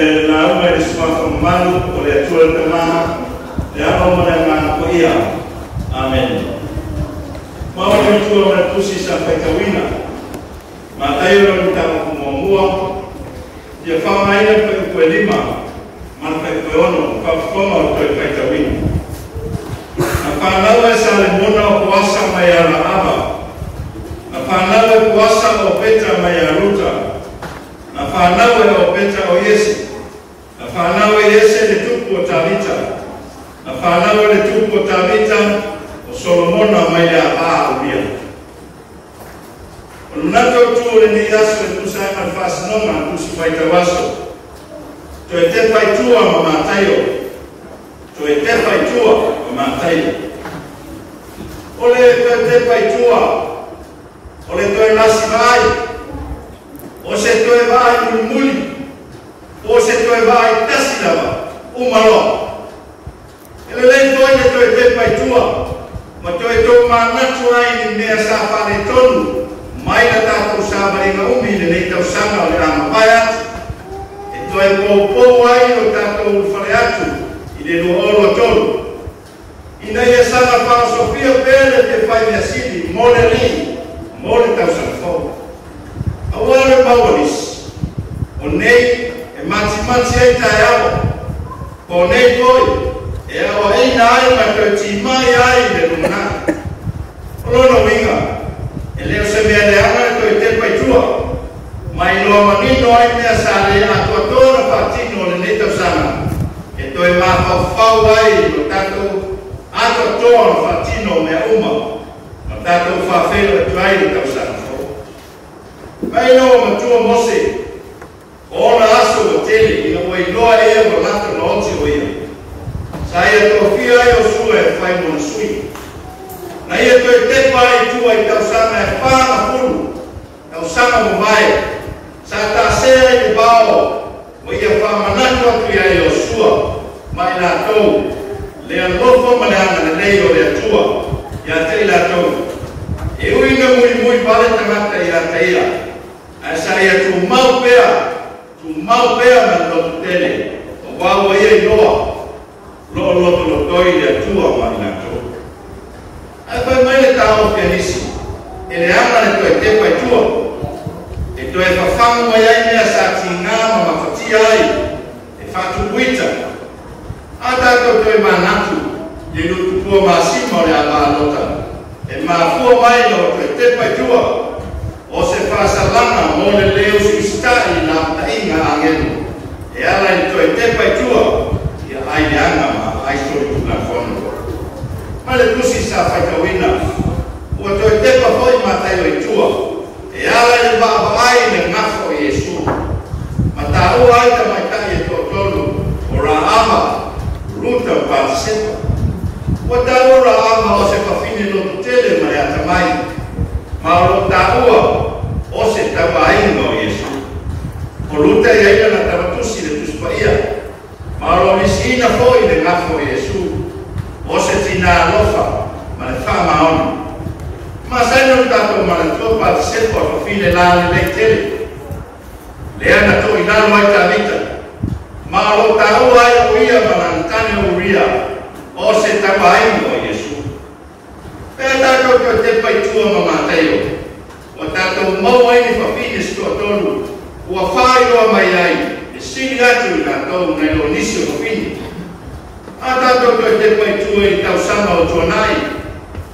na umma ismafu mmalu uliatua kamaha ya umma na maanko iya. Amen. Mawa mituwa matusi sampai kawina matayura mtama kumwamua jefama ina kwa lima manfai kwa ono kwa kukoma kwa kawina na pangalawe salimuna kuwasa mayara aba na pangalawe kuwasa opeta mayaruta na pangalawe opeta oyesi na pangalawe yese letupo talita na pangalawe letupo talita Solomona maya aabia. Unato tu ni yaso kusema nafasi noma kusifaita waso. Tuetepaitoa mama tayo. Tuetepaitoa mama tayo. Ole tuetepaitoa. Ole toe nasivai. Ose toe vai muli. Ose toe vai tasilava. Umalo. Ele toe tuetepaitoa. Matoi to mana tuai ni mea safari tonu mai lata ku sabari na umi le tau sanga le rampayat e toi ko poai o tato fariatu ile no oro tonu ina ia sanga filosofia pele te fai mea sidi moreli more tau safo awale paulis onei e mati ai taiao onei toi e o ei nai ma toti mai ai de luna lolo winga e leo se me ale ana to te pai tua mai lo mani no ai me sale a tua tora patino le neto sana e to e ma fa fa wai lo tanto a tua tora patino me uma ma tanto fa fe lo trai ta sana mai lo ma tua mose ora aso tele ino wai lo e o lato no ti wai Saya tofia yo sue fai monsui. Na ia to te pai tu ai tau sana e pa pulu. Tau sana mumbai. Sa ta se e bao. Mo ia fa manano tu ia yo sua. Mai la tou. Le alofo manana le yo le tua. Ia te la tou. E uina mui mui pale tamata ia te ia. Asa ia tu mau pea. Tu mau pea na lo tele. O wao ia noa. Lo doi le tua marinato. E poi mai le tao pianissimo. E le ama le tue te poi tuo. E tue fa famo mai ai mea sa tingama ma fati ai. E fa tu guita. A dato tue manatu. E non tu può ma simo le avalota. E ma fuo mai lo tue te poi tuo. O se fa salana mo le leo sui stari la tainga angelo. E alla le tue te poi tuo. Ai anga ma ai solo la fondo ma le luci sa fai tawina o to te pa foi ma tai le tuo e ala le va vai le nafo Yesu ma ta o ai ta mai tai to tolo ora ama ruta pa se o ta ora ama o se pa fine no tele ma ya mai ma o ta o se ta vai no Yesu o ruta ia na ta tusi le tus pa ia ma lo misina foi le nafo Yesu o se tina alofa ma le fa maoni ma sai non tanto ma le tuo patisel porto file la le tele le ana to inalo ai talita ma lo tau ai uia ma lantane uria o se tapaino Yesu per tanto che te pai tuo ma Matteo o tanto mo ai fa fine sto tonu o fai lo mai ai sini atu na tau na Indonesia kofini ata to te pai tu e tau sama o tonai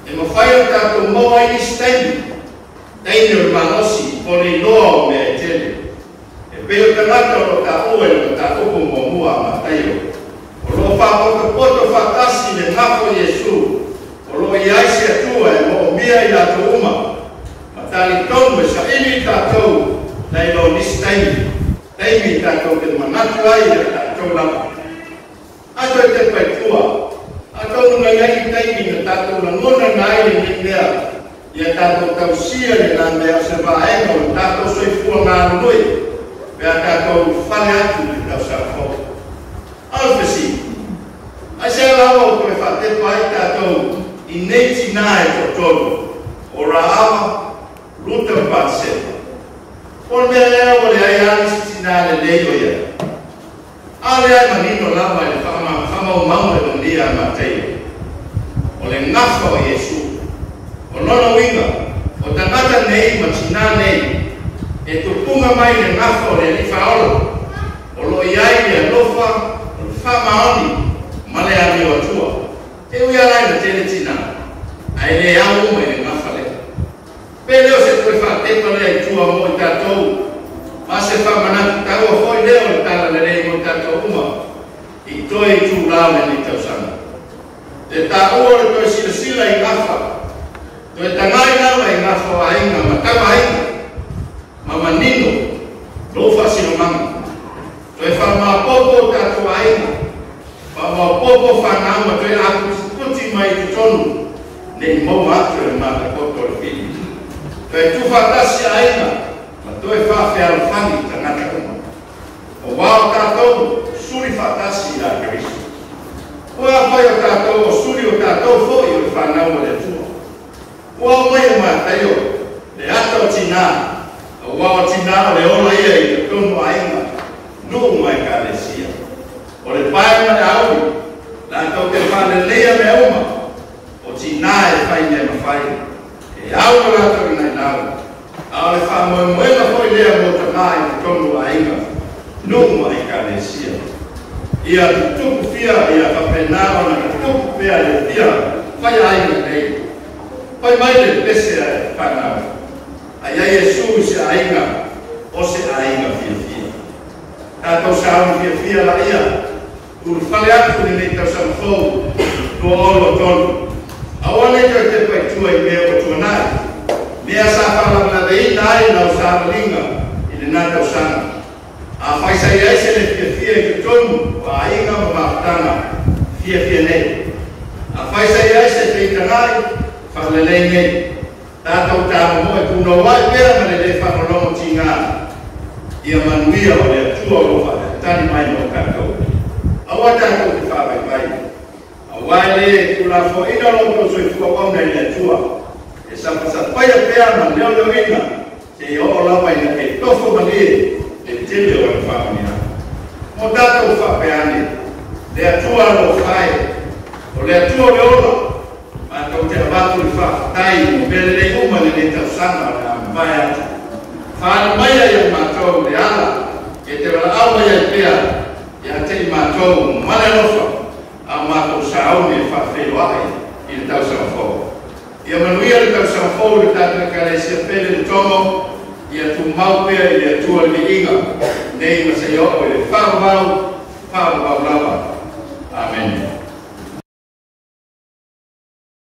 e mo fai ta to mo ai stai dai no manosi pole no me tele e pelo tamato lo ta o e ta o mo mo ama taio o lo fa o poto fa kasi le nafo Yesu o lo iai se tu e mo mia ia to uma matali tombe sa ini ta to na Indonesia David tato te manatwa ia tato lama. Ato te paitua. Ato na ia David tato na ngona na ia nitea. Ia tato tausia le na mea se vaengo tato soifua na noi. Mea tato fale atu le tau safo. Alfesi. Asia lao koe fatepa ai tato ineti nae totono. Ora ama luta mpatsema. Por me leo le ai anis tina le leio ia. Alian manito na wali kama kama mawe ndia Mateo. Ole nafa wa Yesu. Olono winga. Otangata nei machina nei. Etupunga mai ne nafa ole lifaolo. Olo yai ya lofa fama oni male ani watua. Teu ya lai tele china. Aile yao mwe nafa le. Peleo se prefa teto le tua mo tatou. Ase fama na tawo foi leo tala le mo tatou mo. Itoi tu lame ni tausana. Te taoro to silsila i nafa. To tanai na i nafa ainga makama ainga. Mama nino lofa sinomanga. To fama popo tatou ainga. Mama popo fana mo to akuti mai tonu. Nei mo atre ma popo fili. To tu fantasia ainga. Toi fa fer fani tanaka koma. O wa tatou suri fatasi la Kristo. O apoio tatou suri o tatou foi o fanao de tuo. O mai matayo de ato tina. O wa tina le ola ye tomo ainga. No mai kalesia. O le pai ma au. La tau te fane lea me uma. O tina e fai ne mafai. E au la tau na nau. Ale famo moela foi lea mo tanai tomo ainga no mai kalesia ia tuku fia ia kapenao na tuku fia ia fai ainga nei fai mai le pese kana aia Yesu se ainga o se ainga fia tato sao fia la ia ur fale atu ni nei tausan fou no olo tono awane jo te pai tua i mea o tuanai mea sa fala na dei dai na usana linga ile na ta usana a faisa ia se le fie ke tonu wa inga maftana fie nei a faisa ia se te tanai fala nei nei ta to ta mo tu no wai pera ma le fa no tinga ia manuia o le tua o fa tani mai no ka ko awata ko fa bai bai awale tu la fo ina lo so tu ko na le tua sama sampai yang pernah beliau dengar, saya orang lain yang itu kembali menjadi orang familia. Mudah tu familia, dia tua lofai, dia tua leola, atau terbawa tufa, tay, beli rumah di atas sana, bayar. Faham bayar yang macam dia, kita berawal yang dia, yang terima macam mana lofa, amat usaha ni familia, itu sangat. Ia manuia le tau sanfou le tata kalesia pele le tomo, ia tu mau pea i le atua le inga, nei masaioko le whau